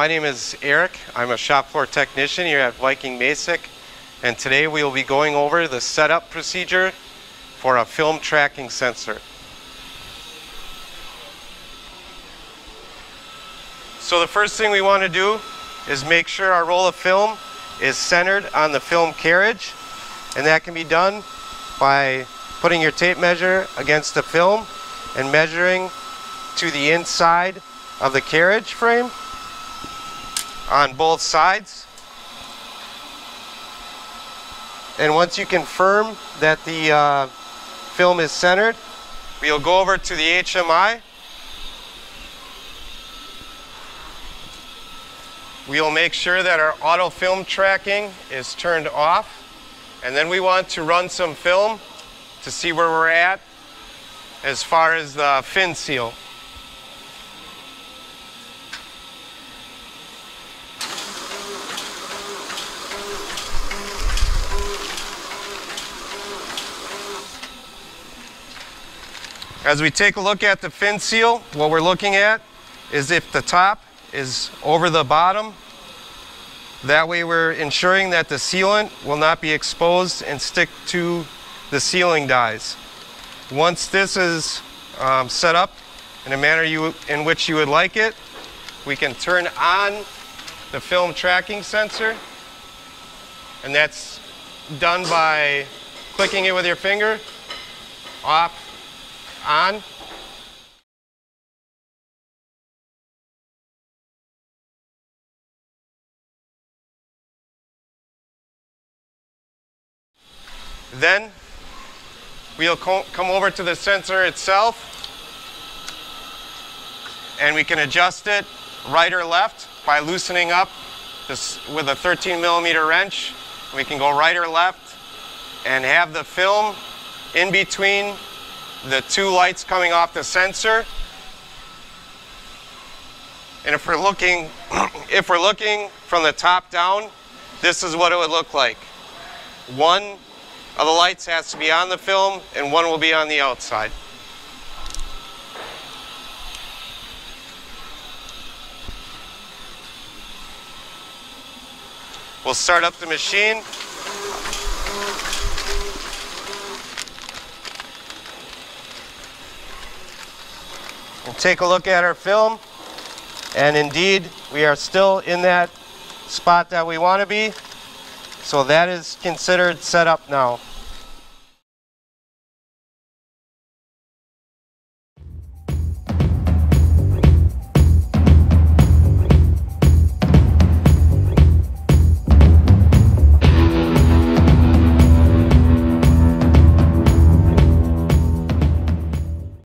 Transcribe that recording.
my name is Eric. I'm a shop floor technician here at Viking Masek, and today we will be going over the setup procedure for a film tracking sensor. So the first thing we want to do is make sure our roll of film is centered on the film carriage, and that can be done by putting your tape measure against the film and measuring to the inside of the carriage frame on both sides. And once you confirm that the film is centered, we'll go over to the HMI. We'll make sure that our auto film tracking is turned off, and then we want to run some film to see where we're at as far as the fin seal. As we take a look at the fin seal, what we're looking at is if the top is over the bottom. That way we're ensuring that the sealant will not be exposed and stick to the sealing dies. Once this is set up in a manner in which you would like it, we can turn on the film tracking sensor, and that's done by clicking it with your finger, off, on. Then we'll come over to the sensor itself, and we can adjust it right or left by loosening up this with a 13mm wrench. We can go right or left and have the film in between the two lights coming off the sensor. And if we're looking from the top down, this is what it would look like. One of the lights has to be on the film and one will be on the outside. We'll start up the machine. We'll take a look at our film, and indeed we are still in that spot that we want to be, so that is considered set up now.